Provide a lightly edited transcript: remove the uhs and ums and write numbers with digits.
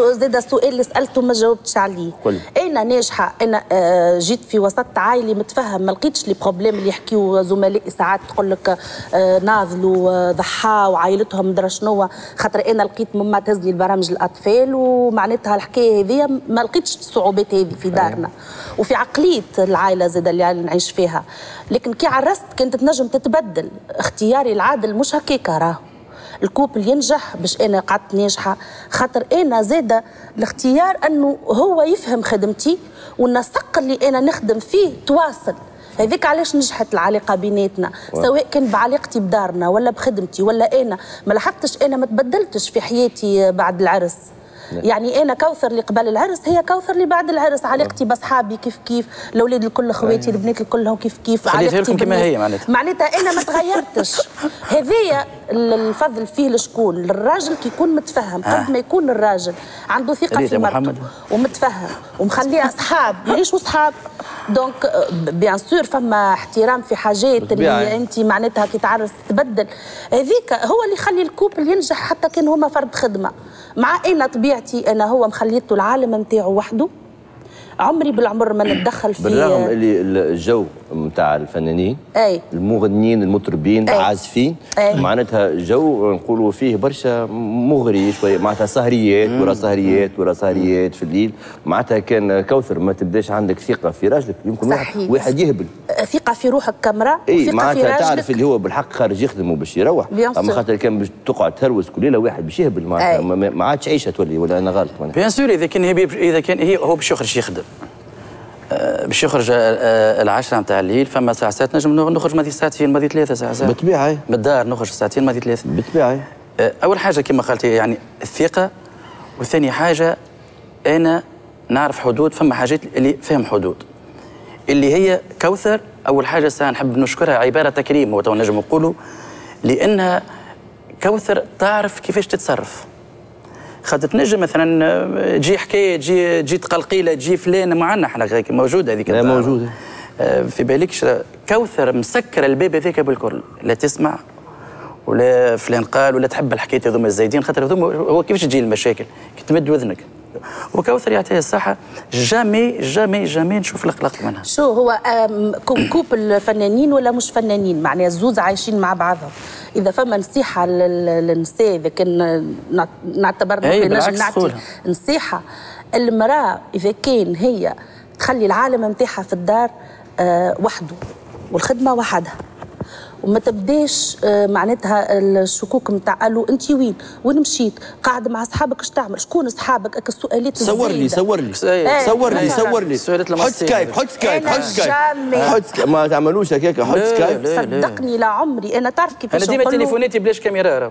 زاد السؤال اللي سالته ما جاوبتش عليه. انا ناجحه، انا جيت في وسط عائلي متفهم، ما لقيتش لي بروبليم اللي يحكيوا زملائي ساعات تقول لك ناضلوا ضحاوا وعائلتهم مدرا شنو، خاطر انا لقيت ماما تهز لي البرامج الاطفال ومعناتها الحكايه هذيا ما لقيتش الصعوبات هذه في دارنا وفي عقليه العائله زاد اللي نعيش فيها. لكن كي عرست كانت تنجم تتبدل، اختياري العادل مش هكاك، راه الكوبل ينجح باش انا قعدت ناجحه، خاطر انا زاده الاختيار انه هو يفهم خدمتي والنسق اللي انا نخدم فيه تواصل. هذيك علاش نجحت العلاقه بيناتنا، سواء كان بعلاقتي بدارنا ولا بخدمتي ولا انا، ما لاحظتش انا ما تبدلتش في حياتي بعد العرس. يعني انا كوثر اللي قبل العرس هي كوثر اللي بعد العرس، علاقتي باصحابي كيف كيف، الاولاد الكل خواتي، البنات الكل كيف كيف، علاقتي كما هي معناتها انا ما تغيرتش. هذايا الفضل فيه لشكون؟ للراجل كي يكون متفهم، قد ما يكون الراجل عنده ثقه في مرته ومتفهم ومخليها اصحاب ماهيش اصحاب، دونك بيان سور فما احترام في حاجات اللي انت معناتها كي تعرس تبدل. هذيك هو اللي يخلي الكوبل ينجح حتى كان هما فرد خدمه. مع انا طبيعتي انا هو مخليته العالم نتاعو وحده، عمري بالعمر ما نتدخل فيه، بالرغم اللي الجو نتاع الفنانين المغنيين المطربين العازفين معناتها جو نقولوا فيه برشا مغري شويه، معناتها سهريات ورا سهريات ورا سهريات في الليل. معناتها كان كوثر ما تبداش عندك ثقه في راجلك، يمكن واحد يهبل ثقه في روحك كامرة وثقه معناتها في راجلك، تعرف اللي هو بالحق خارج يخدم باش يروح، اما خاطر كان باش تقعد تهروس كل ليله واحد باش يهبل معناتها ما عادش عيشه تولي. ولا انا غلط؟ بيان سور اذا كان هو باش يخرج يخدم باش يخرج العشرة نتاع الليل، فما ساعة ساعات نجم نخرج ماضي ساعتين ماضي ثلاثة ساعات بالطبيعة بالدار، نخرج ساعتين ماضي ثلاثة بالطبيعة. أول حاجة كما قلت يعني الثقة، وثاني حاجة أنا نعرف حدود، فما حاجات اللي فهم حدود اللي هي كوثر. أول حاجة ساعة نحب نشكرها عبارة تكريم وتو نجم نقولوا، لأنها كوثر تعرف كيفاش تتصرف. خاطر تنجم مثلا تجي حكايه تجي تقلقيله تجي فلان معنا احنا موجوده هذيك، لا موجوده في بالكش. كوثر مسكره الباب هذاك بالكل، لا تسمع ولا فلان قال ولا تحب الحكايه هذوما الزايدين، خاطر هذوما هو كيفاش تجي المشاكل كي تمد وذنك. وكوثر يعطيها الصحه، جامي جامي جامي نشوف القلق منها. شو هو كوبل فنانين ولا مش فنانين، معناها الزوز عايشين مع بعضهم، اذا فما نصيحه للنساء اذا كان نعتبر نجم نعطي نصيحه، المراه اذا كان هي تخلي العالم نتاعها في الدار وحده والخدمه وحدها، وما تبداش معناتها الشكوك نتاع الو انت وين مشيت، قاعد مع اصحابك اش تعمل، شكون اصحابك، اك السؤالات الزايده. صور لي حط سكايب ما تعملوش هكاك، حط سكايب صدقني. لا عمري انا تعرف كيفاش انا ديما تليفوناتي بلاش كاميرا.